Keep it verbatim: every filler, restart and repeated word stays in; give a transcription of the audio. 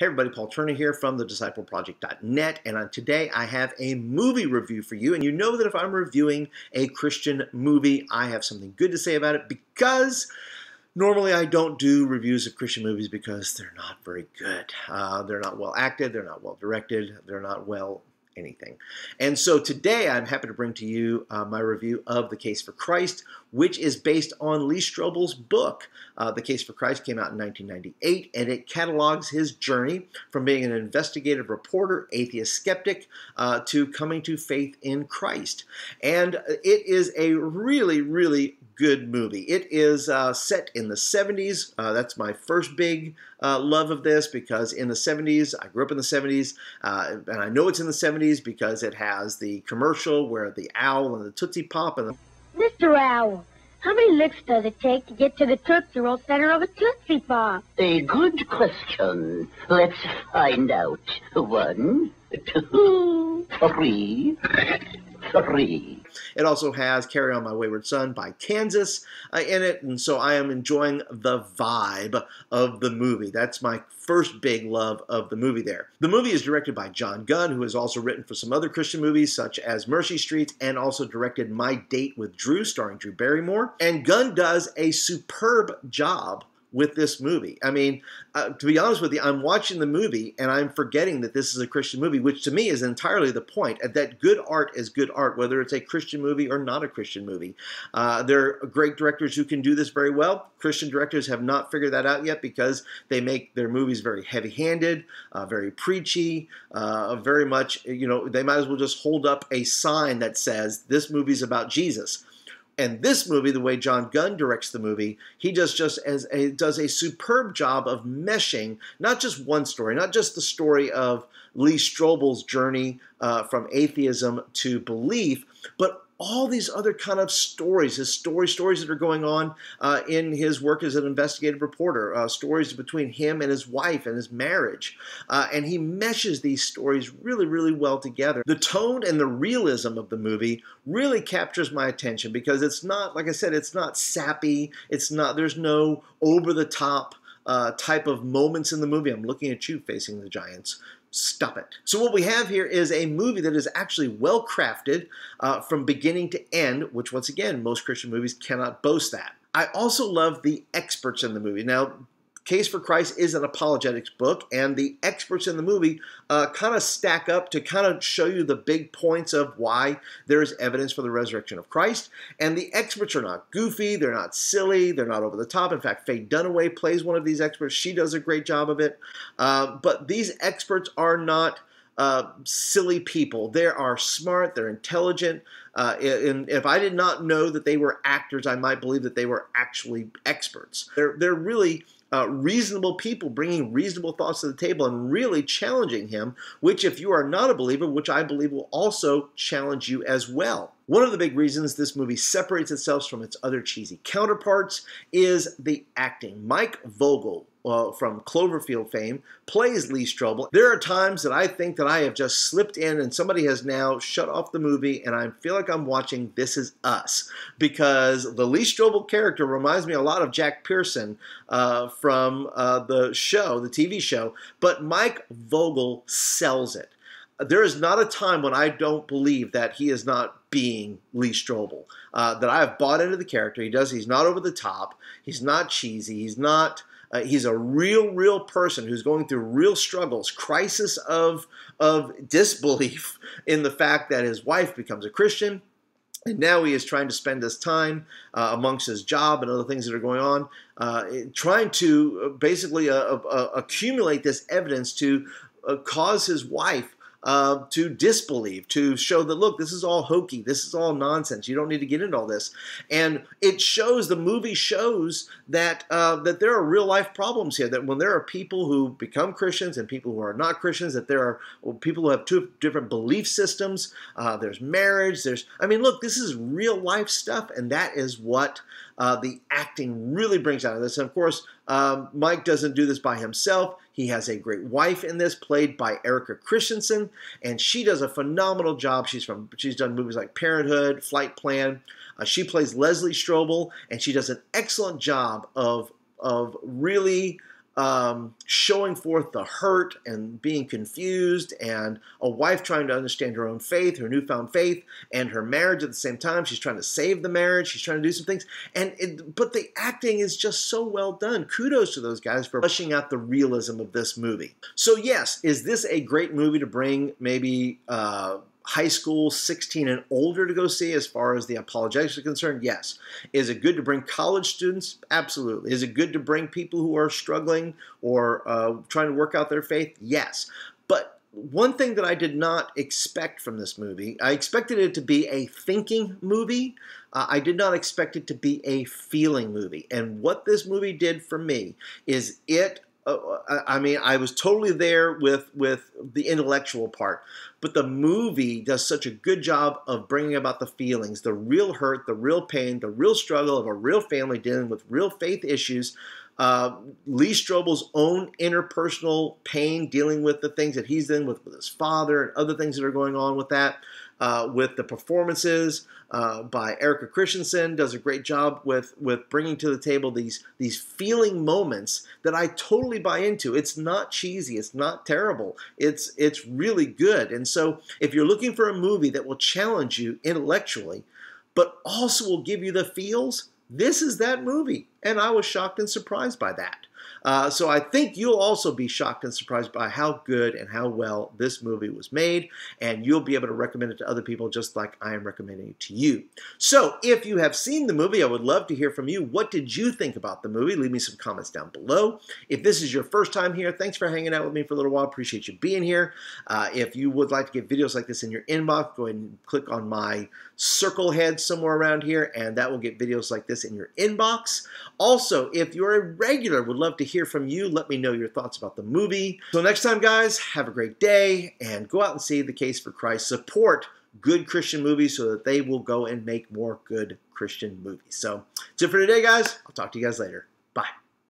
Hey everybody, Paul Turner here from the disciple project dot net, and on today I have a movie review for you, and you know that if I'm reviewing a Christian movie, I have something good to say about it because normally I don't do reviews of Christian movies because they're not very good. Uh, they're not well acted, they're not well directed, they're not well anything. And so today I'm happy to bring to you uh, my review of The Case for Christ, which is based on Lee Strobel's book. Uh, The Case for Christ came out in nineteen ninety-eight, and it catalogs his journey from being an investigative reporter, atheist skeptic, uh, to coming to faith in Christ. And it is a really, really good movie. It is uh, set in the seventies. Uh, that's my first big uh, love of this, because in the seventies, I grew up in the seventies, uh, and I know it's in the seventies because it has the commercial where the owl and the Tootsie Pop and the... Mister Owl, how many licks does it take to get to the Tootsie Roll center of a Tootsie Pop? A good question. Let's find out. One, two, three, three. It also has Carry On My Wayward Son by Kansas uh, in it, and so I am enjoying the vibe of the movie. That's my first big love of the movie there. The movie is directed by John Gunn, who has also written for some other Christian movies such as Mercy Street, and also directed My Date with Drew, starring Drew Barrymore. And Gunn does a superb job with this movie. I mean, uh, to be honest with you, I'm watching the movie and I'm forgetting that this is a Christian movie, which to me is entirely the point, that good art is good art, whether it's a Christian movie or not a Christian movie. Uh, there are great directors who can do this very well. Christian directors have not figured that out yet because they make their movies very heavy-handed, uh, very preachy, uh, very much, you know, they might as well just hold up a sign that says, this movie's about Jesus. And this movie, the way John Gunn directs the movie, he does just as a, does a superb job of meshing not just one story, not just the story of Lee Strobel's journey uh, from atheism to belief, but all these other kind of stories, his story stories that are going on uh, in his work as an investigative reporter, uh, stories between him and his wife and his marriage. Uh, and he meshes these stories really, really well together. The tone and the realism of the movie really captures my attention because it's not, like I said, it's not sappy. It's not, there's no over-the-top uh, type of moments in the movie. I'm looking at you, Facing the Giants. Stop it. So what we have here is a movie that is actually well crafted uh, from beginning to end, which once again, most Christian movies cannot boast that. I also love the experts in the movie. Now, Case for Christ is an apologetics book, and the experts in the movie uh, kind of stack up to kind of show you the big points of why there is evidence for the resurrection of Christ. And the experts are not goofy, they're not silly, they're not over the top. In fact, Faye Dunaway plays one of these experts. She does a great job of it. Uh, but these experts are not Uh, silly people. They are smart, they're intelligent, uh, and if I did not know that they were actors, I might believe that they were actually experts. They're, they're really uh, reasonable people bringing reasonable thoughts to the table and really challenging him, which if you are not a believer, which I believe will also challenge you as well. One of the big reasons this movie separates itself from its other cheesy counterparts is the acting. Mike Vogel, Uh, from Cloverfield fame, plays Lee Strobel. There are times that I think that I have just slipped in and somebody has now shut off the movie and I feel like I'm watching This Is Us, because the Lee Strobel character reminds me a lot of Jack Pearson uh, from uh, the show, the T V show, but Mike Vogel sells it. There is not a time when I don't believe that he is not being Lee Strobel, uh, that I have bought into the character. He does. He's not over the top. He's not cheesy. He's not... Uh, he's a real, real person who's going through real struggles, crisis of, of disbelief in the fact that his wife becomes a Christian. And now he is trying to spend his time uh, amongst his job and other things that are going on, uh, trying to basically uh, uh, accumulate this evidence to uh, cause his wife Uh, to disbelieve, to show that, look, this is all hokey, this is all nonsense, you don't need to get into all this. And it shows, the movie shows that uh, that there are real life problems here, that when there are people who become Christians and people who are not Christians, that there are people who have two different belief systems, uh, there's marriage, there's, I mean, look, this is real life stuff, and that is what uh, the acting really brings out of this. And of course, Um, Mike doesn't do this by himself. He has a great wife in this, played by Erica Christensen, and she does a phenomenal job. She's from, she's done movies like Parenthood, Flight Plan. Uh, she plays Leslie Strobel, and she does an excellent job of, of really um, showing forth the hurt and being confused, and a wife trying to understand her own faith, her newfound faith, and her marriage at the same time. She's trying to save the marriage. She's trying to do some things. And it, but the acting is just so well done. Kudos to those guys for pushing out the realism of this movie. So yes, is this a great movie to bring maybe uh, high school, sixteen and older to go see as far as the apologetics are concerned? Yes. Is it good to bring college students? Absolutely. Is it good to bring people who are struggling or uh, trying to work out their faith? Yes. But one thing that I did not expect from this movie, I expected it to be a thinking movie. Uh, I did not expect it to be a feeling movie. And what this movie did for me is it, uh, I mean, I was totally there with, with the intellectual part. But the movie does such a good job of bringing about the feelings, the real hurt, the real pain, the real struggle of a real family dealing with real faith issues. Uh, Lee Strobel's own interpersonal pain, dealing with the things that he's dealing with with his father and other things that are going on with that, uh, with the performances uh, by Erica Christensen, does a great job with, with bringing to the table these, these feeling moments that I totally buy into. It's not cheesy. It's not terrible. It's, it's really good. And so if you're looking for a movie that will challenge you intellectually, but also will give you the feels, this is that movie, and I was shocked and surprised by that. Uh, so I think you'll also be shocked and surprised by how good and how well this movie was made, and you'll be able to recommend it to other people just like I am recommending it to you. So if you have seen the movie, I would love to hear from you. What did you think about the movie? Leave me some comments down below. If this is your first time here, thanks for hanging out with me for a little while. Appreciate you being here. Uh, if you would like to get videos like this in your inbox, go ahead and click on my circle head somewhere around here, and that will get videos like this in your inbox. Also, if you're a regular, would love to hear from you. Let me know your thoughts about the movie. So next time, guys, have a great day, and go out and see The Case for Christ. Support good Christian movies so that they will go and make more good Christian movies. So that's it for today, guys. I'll talk to you guys later. Bye.